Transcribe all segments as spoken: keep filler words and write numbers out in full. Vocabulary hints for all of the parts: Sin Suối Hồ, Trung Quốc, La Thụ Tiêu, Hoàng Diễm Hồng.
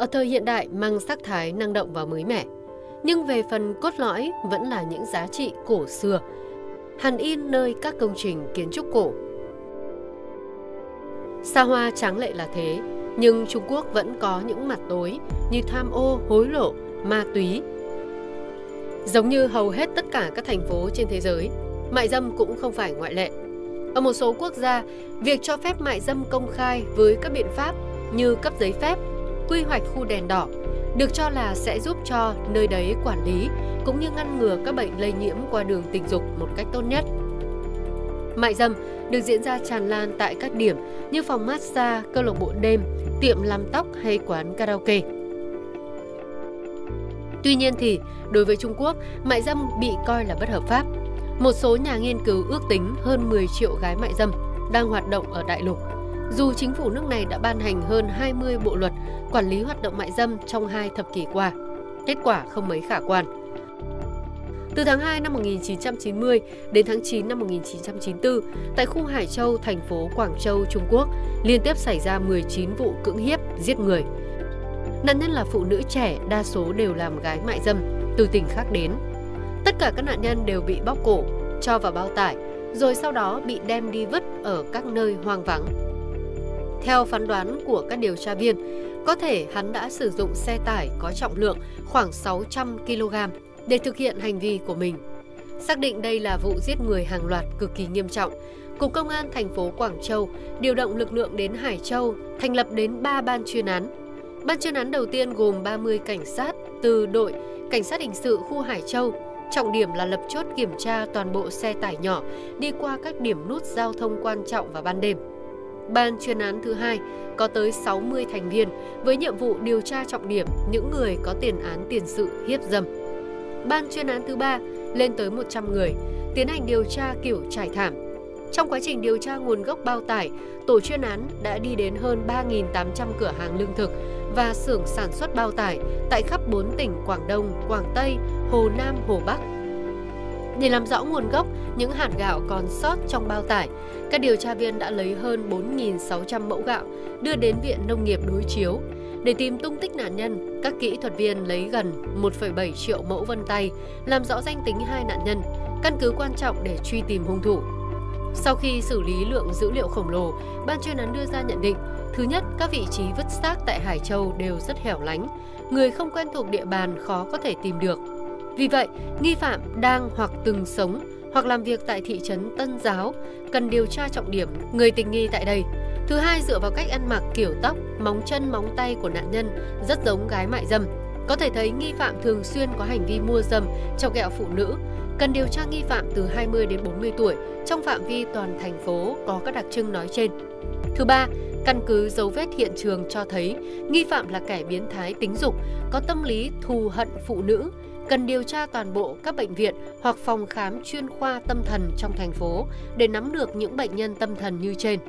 ở thời hiện đại mang sắc thái năng động và mới mẻ, nhưng về phần cốt lõi vẫn là những giá trị cổ xưa, hằn in nơi các công trình kiến trúc cổ. Xa hoa tráng lệ là thế, nhưng Trung Quốc vẫn có những mặt tối như tham ô, hối lộ, ma túy. Giống như hầu hết tất cả các thành phố trên thế giới, mại dâm cũng không phải ngoại lệ. Ở một số quốc gia, việc cho phép mại dâm công khai với các biện pháp như cấp giấy phép, quy hoạch khu đèn đỏ được cho là sẽ giúp cho nơi đấy quản lý cũng như ngăn ngừa các bệnh lây nhiễm qua đường tình dục một cách tốt nhất. Mại dâm được diễn ra tràn lan tại các điểm như phòng massage, câu lạc bộ đêm, tiệm làm tóc hay quán karaoke. Tuy nhiên thì, đối với Trung Quốc, mại dâm bị coi là bất hợp pháp. Một số nhà nghiên cứu ước tính hơn mười triệu gái mại dâm đang hoạt động ở đại lục, dù chính phủ nước này đã ban hành hơn hai mươi bộ luật quản lý hoạt động mại dâm trong hai thập kỷ qua. Kết quả không mấy khả quan. Từ tháng hai năm một nghìn chín trăm chín mươi đến tháng chín năm một nghìn chín trăm chín mươi tư, tại khu Hải Châu, thành phố Quảng Châu, Trung Quốc, liên tiếp xảy ra mười chín vụ cưỡng hiếp, giết người. Nạn nhân là phụ nữ trẻ, đa số đều làm gái mại dâm, từ tỉnh khác đến. Tất cả các nạn nhân đều bị bóc cổ, cho vào bao tải, rồi sau đó bị đem đi vứt ở các nơi hoang vắng. Theo phán đoán của các điều tra viên, có thể hắn đã sử dụng xe tải có trọng lượng khoảng sáu trăm ki lô gam để thực hiện hành vi của mình. Xác định đây là vụ giết người hàng loạt cực kỳ nghiêm trọng, Cục Công an thành phố Quảng Châu điều động lực lượng đến Hải Châu, thành lập đến ba ban chuyên án. Ban chuyên án đầu tiên gồm ba mươi cảnh sát từ đội Cảnh sát hình sự khu Hải Châu, trọng điểm là lập chốt kiểm tra toàn bộ xe tải nhỏ đi qua các điểm nút giao thông quan trọng vào ban đêm. Ban chuyên án thứ hai có tới sáu mươi thành viên với nhiệm vụ điều tra trọng điểm những người có tiền án tiền sự hiếp dâm. Ban chuyên án thứ ba lên tới một trăm người, tiến hành điều tra kiểu trải thảm. Trong quá trình điều tra nguồn gốc bao tải, tổ chuyên án đã đi đến hơn ba nghìn tám trăm cửa hàng lương thực và xưởng sản xuất bao tải tại khắp bốn tỉnh Quảng Đông, Quảng Tây, Hồ Nam, Hồ Bắc. Để làm rõ nguồn gốc những hạt gạo còn sót trong bao tải, các điều tra viên đã lấy hơn bốn nghìn sáu trăm mẫu gạo đưa đến Viện Nông nghiệp đối chiếu. Để tìm tung tích nạn nhân, các kỹ thuật viên lấy gần một phẩy bảy triệu mẫu vân tay, làm rõ danh tính hai nạn nhân, căn cứ quan trọng để truy tìm hung thủ. Sau khi xử lý lượng dữ liệu khổng lồ, ban chuyên án đưa ra nhận định, thứ nhất, các vị trí vứt xác tại Hải Châu đều rất hẻo lánh, người không quen thuộc địa bàn khó có thể tìm được. Vì vậy, nghi phạm đang hoặc từng sống hoặc làm việc tại thị trấn Tân Giáo, cần điều tra trọng điểm người tình nghi tại đây. Thứ hai, dựa vào cách ăn mặc, kiểu tóc, móng chân, móng tay của nạn nhân rất giống gái mại dâm. Có thể thấy nghi phạm thường xuyên có hành vi mua dâm, chọc ghẹo phụ nữ. Cần điều tra nghi phạm từ hai mươi đến bốn mươi tuổi trong phạm vi toàn thành phố có các đặc trưng nói trên. Thứ ba, căn cứ dấu vết hiện trường cho thấy nghi phạm là kẻ biến thái tính dục, có tâm lý thù hận phụ nữ. Cần điều tra toàn bộ các bệnh viện hoặc phòng khám chuyên khoa tâm thần trong thành phố để nắm được những bệnh nhân tâm thần như trên.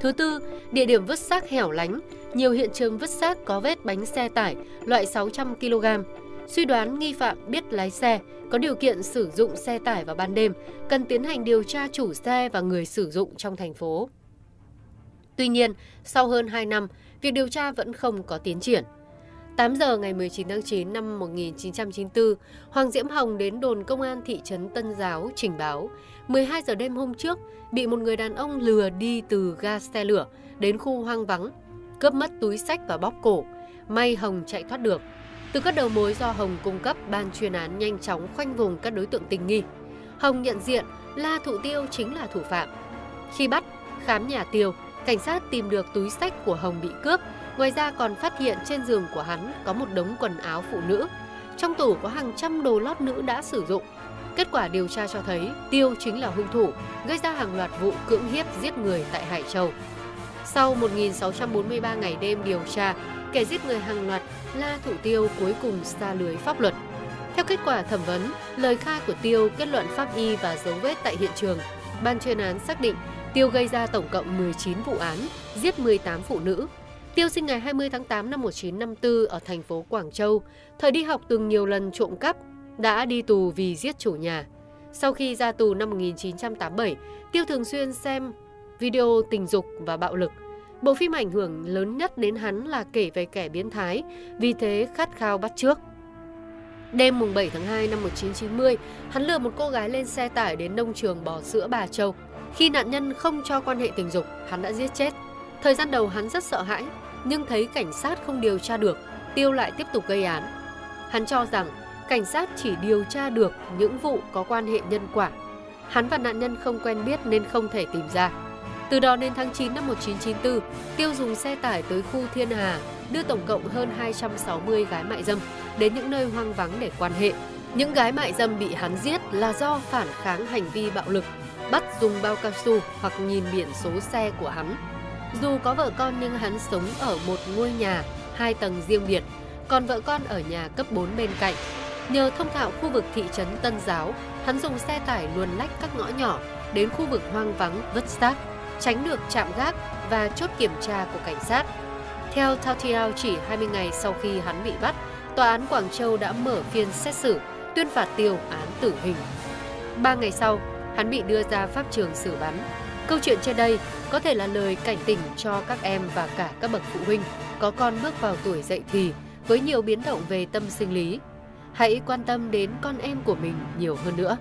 Thứ tư, địa điểm vứt xác hẻo lánh, nhiều hiện trường vứt xác có vết bánh xe tải loại sáu trăm ki lô gam. Suy đoán nghi phạm biết lái xe, có điều kiện sử dụng xe tải vào ban đêm, cần tiến hành điều tra chủ xe và người sử dụng trong thành phố. Tuy nhiên, sau hơn hai năm, việc điều tra vẫn không có tiến triển. tám giờ ngày mười chín tháng chín năm một nghìn chín trăm chín mươi tư, Hoàng Diễm Hồng đến đồn công an thị trấn Tân Giáo trình báo mười hai giờ đêm hôm trước bị một người đàn ông lừa đi từ ga xe lửa đến khu hoang vắng, cướp mất túi xách và bóp cổ. May Hồng chạy thoát được. Từ các đầu mối do Hồng cung cấp, ban chuyên án nhanh chóng khoanh vùng các đối tượng tình nghi. Hồng nhận diện La Thụ Tiêu chính là thủ phạm. Khi bắt, khám nhà Tiêu, cảnh sát tìm được túi xách của Hồng bị cướp. Ngoài ra còn phát hiện trên giường của hắn có một đống quần áo phụ nữ. Trong tủ có hàng trăm đồ lót nữ đã sử dụng. Kết quả điều tra cho thấy Tiêu chính là hung thủ, gây ra hàng loạt vụ cưỡng hiếp giết người tại Hải Châu. Sau một nghìn sáu trăm bốn mươi ba ngày đêm điều tra, kẻ giết người hàng loạt La Thụ Tiêu cuối cùng sa lưới pháp luật. Theo kết quả thẩm vấn, lời khai của Tiêu, kết luận pháp y và dấu vết tại hiện trường, ban chuyên án xác định Tiêu gây ra tổng cộng mười chín vụ án, giết mười tám phụ nữ. Tiêu sinh ngày hai mươi tháng tám năm một nghìn chín trăm năm mươi tư ở thành phố Quảng Châu, thời đi học từng nhiều lần trộm cắp, đã đi tù vì giết chủ nhà. Sau khi ra tù năm một nghìn chín trăm tám mươi bảy, Tiêu thường xuyên xem video tình dục và bạo lực. Bộ phim ảnh hưởng lớn nhất đến hắn là kể về kẻ biến thái, vì thế khát khao bắt chước. Đêm mùng bảy tháng hai năm một nghìn chín trăm chín mươi, hắn lừa một cô gái lên xe tải đến nông trường bò sữa Bà Châu. Khi nạn nhân không cho quan hệ tình dục, hắn đã giết chết. Thời gian đầu hắn rất sợ hãi, nhưng thấy cảnh sát không điều tra được, Tiêu lại tiếp tục gây án. Hắn cho rằng cảnh sát chỉ điều tra được những vụ có quan hệ nhân quả. Hắn và nạn nhân không quen biết nên không thể tìm ra. Từ đó đến tháng chín năm một nghìn chín trăm chín mươi tư, Tiêu dùng xe tải tới khu Thiên Hà, đưa tổng cộng hơn hai trăm sáu mươi gái mại dâm đến những nơi hoang vắng để quan hệ. Những gái mại dâm bị hắn giết là do phản kháng hành vi bạo lực, bắt dùng bao cao su hoặc nhìn biển số xe của hắn. Dù có vợ con nhưng hắn sống ở một ngôi nhà hai tầng riêng biệt, còn vợ con ở nhà cấp bốn bên cạnh. Nhờ thông thạo khu vực thị trấn Tân Giáo, hắn dùng xe tải luồn lách các ngõ nhỏ đến khu vực hoang vắng vứt xác, tránh được trạm gác và chốt kiểm tra của cảnh sát. Theo Tao, chỉ hai mươi ngày sau khi hắn bị bắt, Tòa án Quảng Châu đã mở phiên xét xử, tuyên phạt Tiêu án tử hình. Ba ngày sau, hắn bị đưa ra pháp trường xử bắn. Câu chuyện trên đây có thể là lời cảnh tỉnh cho các em và cả các bậc phụ huynh có con bước vào tuổi dậy thì với nhiều biến động về tâm sinh lý. Hãy quan tâm đến con em của mình nhiều hơn nữa.